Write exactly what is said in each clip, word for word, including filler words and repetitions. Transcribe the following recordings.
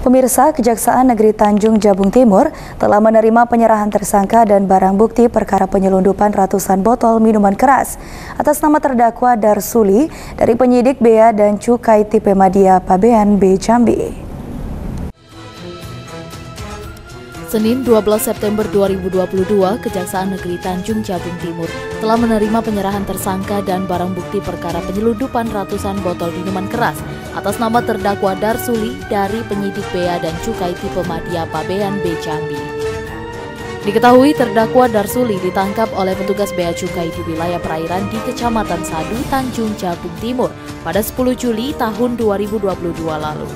Pemirsa, Kejaksaan Negeri Tanjung Jabung Timur telah menerima penyerahan tersangka dan barang bukti perkara penyelundupan ratusan botol minuman keras atas nama terdakwa Darsuli dari penyidik Bea dan Cukai Tipe Madya Pabean B Jambi. Senin dua belas September dua ribu dua puluh dua, Kejaksaan Negeri Tanjung Jabung Timur telah menerima penyerahan tersangka dan barang bukti perkara penyelundupan ratusan botol minuman keras atas nama terdakwa Darsuli dari penyidik Bea dan Cukai Tipe Madya Pabean B Jambi. Diketahui terdakwa Darsuli ditangkap oleh petugas Bea Cukai di wilayah perairan di Kecamatan Sadu, Tanjung Jabung Timur pada sepuluh Juli tahun dua ribu dua puluh dua lalu.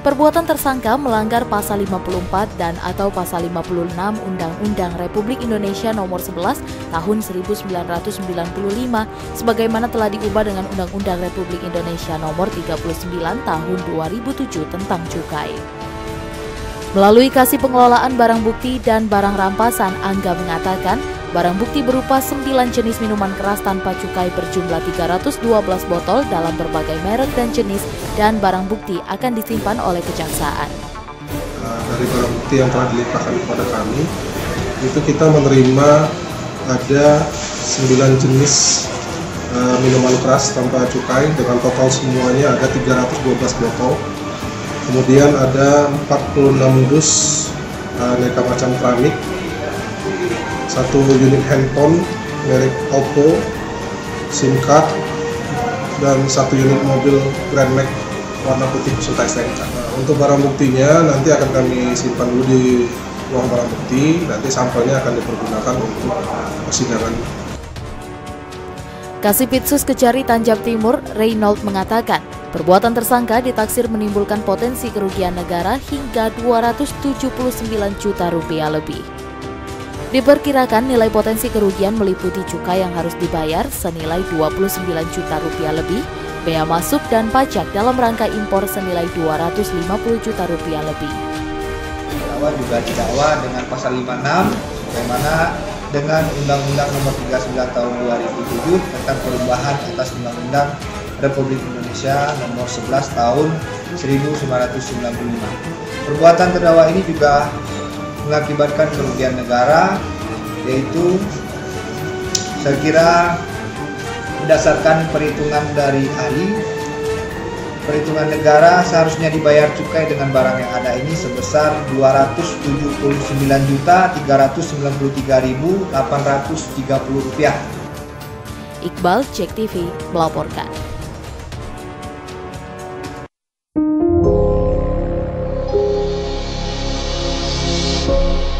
Perbuatan tersangka melanggar Pasal lima puluh empat dan atau Pasal lima puluh enam Undang-Undang Republik Indonesia Nomor sebelas tahun seribu sembilan ratus sembilan puluh lima sebagaimana telah diubah dengan Undang-Undang Republik Indonesia Nomor tiga puluh sembilan tahun dua ribu tujuh tentang cukai. Melalui Kasih Pengelolaan Barang Bukti dan Barang Rampasan, Angga mengatakan barang bukti berupa sembilan jenis minuman keras tanpa cukai berjumlah tiga ratus dua belas botol dalam berbagai merek dan jenis, dan barang bukti akan disimpan oleh kejaksaan. Dari barang bukti yang telah dilimpahkan kepada kami, itu kita menerima ada sembilan jenis uh, minuman keras tanpa cukai dengan total semuanya ada tiga ratus dua belas botol. Kemudian ada empat puluh enam dus uh, aneka macam keramik, satu unit handphone merek Oppo, SIM card, dan satu unit mobil Grand Max warna putih beserta S T N K. Nah, untuk barang buktinya nanti akan kami simpan dulu di ruang barang bukti, nanti sampelnya akan dipergunakan untuk persidangan. Kasipitsus Kejari Tanjab Timur, Reynold mengatakan, perbuatan tersangka ditaksir menimbulkan potensi kerugian negara hingga dua ratus tujuh puluh sembilan juta rupiah lebih. Diperkirakan nilai potensi kerugian meliputi cukai yang harus dibayar senilai dua puluh sembilan juta rupiah lebih, bea masuk dan pajak dalam rangka impor senilai dua ratus lima puluh juta rupiah lebih. Didakwa juga didakwa dengan pasal lima puluh enam, bagaimana dengan Undang-Undang Nomor tiga puluh sembilan tahun dua ribu tujuh tentang perubahan atas Undang-Undang Republik Indonesia Nomor sebelas tahun seribu sembilan ratus sembilan puluh lima. Perbuatan terdakwa ini juga mengakibatkan kerugian negara, yaitu saya kira berdasarkan perhitungan dari ahli, perhitungan negara seharusnya dibayar cukai dengan barang yang ada ini sebesar dua ratus tujuh puluh sembilan juta tiga ratus sembilan puluh tiga ribu delapan ratus tiga puluh rupiah. Iqbal Cek T V melaporkan. Thank you.